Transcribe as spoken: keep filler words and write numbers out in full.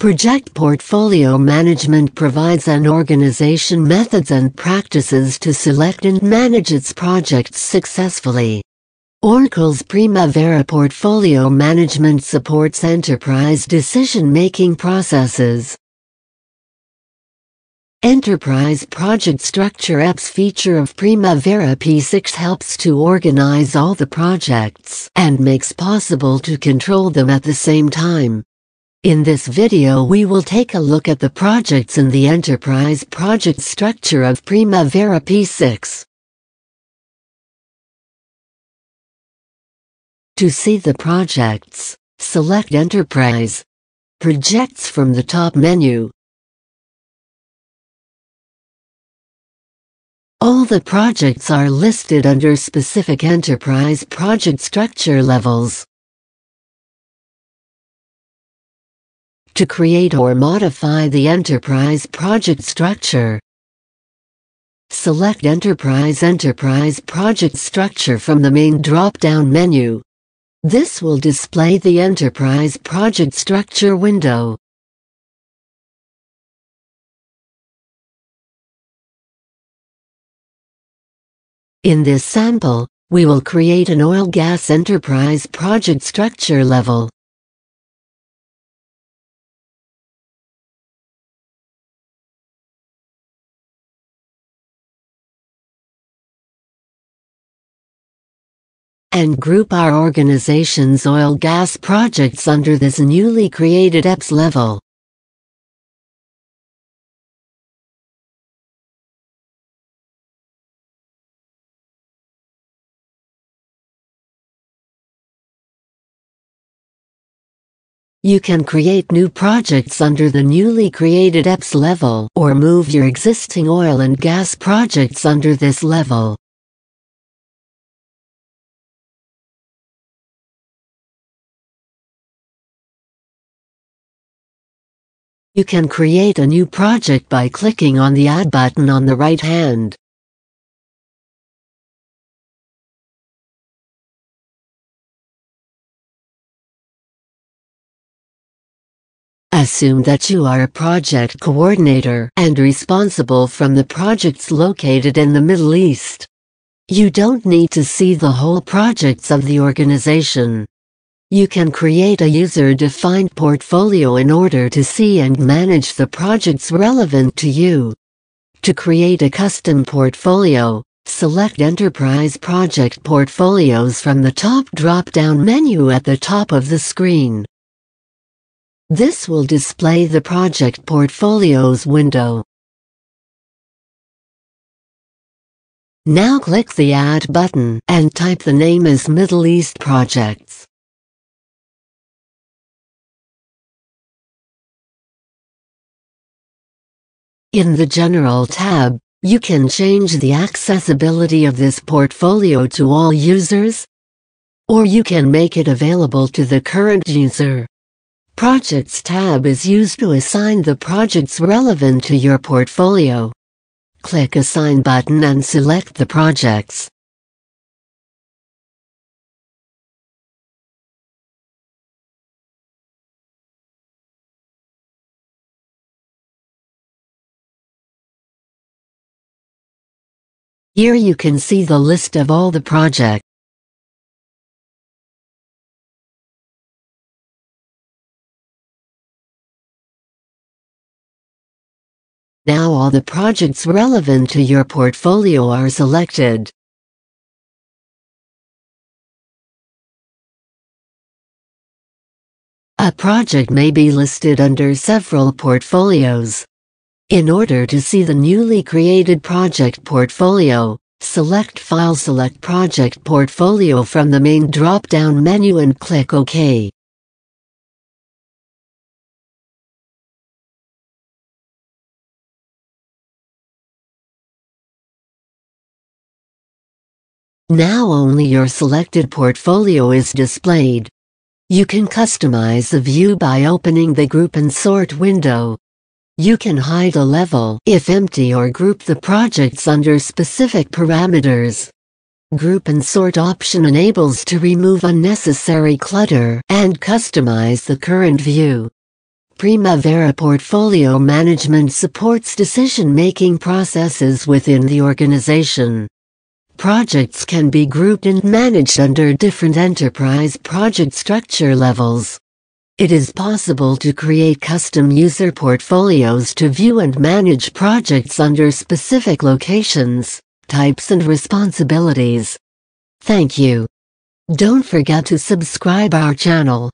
Project Portfolio Management provides an organization methods and practices to select and manage its projects successfully. Oracle's Primavera Portfolio Management supports enterprise decision-making processes. Enterprise Project Structure E P S feature of Primavera P six helps to organize all the projects and makes possible to control them at the same time. In this video we will take a look at the projects in the Enterprise Project Structure of Primavera P six. To see the projects, select Enterprise Projects from the top menu. All the projects are listed under specific enterprise project structure levels. To create or modify the enterprise project structure, select Enterprise Enterprise Project Structure from the main drop-down menu. This will display the Enterprise Project Structure window. In this sample, we will create an oil gas enterprise project structure level. And group our organization's oil gas projects under this newly created E P S level. You can create new projects under the newly created E P S level or move your existing oil and gas projects under this level. You can create a new project by clicking on the Add button on the right hand. Assume that you are a project coordinator and responsible from the projects located in the Middle East. You don't need to see the whole projects of the organization. You can create a user-defined portfolio in order to see and manage the projects relevant to you. To create a custom portfolio, select Enterprise Project Portfolios from the top drop-down menu at the top of the screen. This will display the Project Portfolios window. Now click the Add button and type the name as Middle East Projects. In the General tab, you can change the accessibility of this portfolio to all users, or you can make it available to the current user. Projects tab is used to assign the projects relevant to your portfolio. Click Assign button and select the projects. Here you can see the list of all the projects. Now all the projects relevant to your portfolio are selected. A project may be listed under several portfolios. In order to see the newly created project portfolio, select File, select Project Portfolio from the main drop-down menu and click OK. Now only your selected portfolio is displayed. You can customize the view by opening the Group and Sort window. You can hide a level if empty or group the projects under specific parameters. Group and Sort option enables to remove unnecessary clutter and customize the current view. Primavera Portfolio Management supports decision-making processes within the organization. Projects can be grouped and managed under different enterprise project structure levels. It is possible to create custom user portfolios to view and manage projects under specific locations, types and responsibilities. Thank you. Don't forget to subscribe our channel.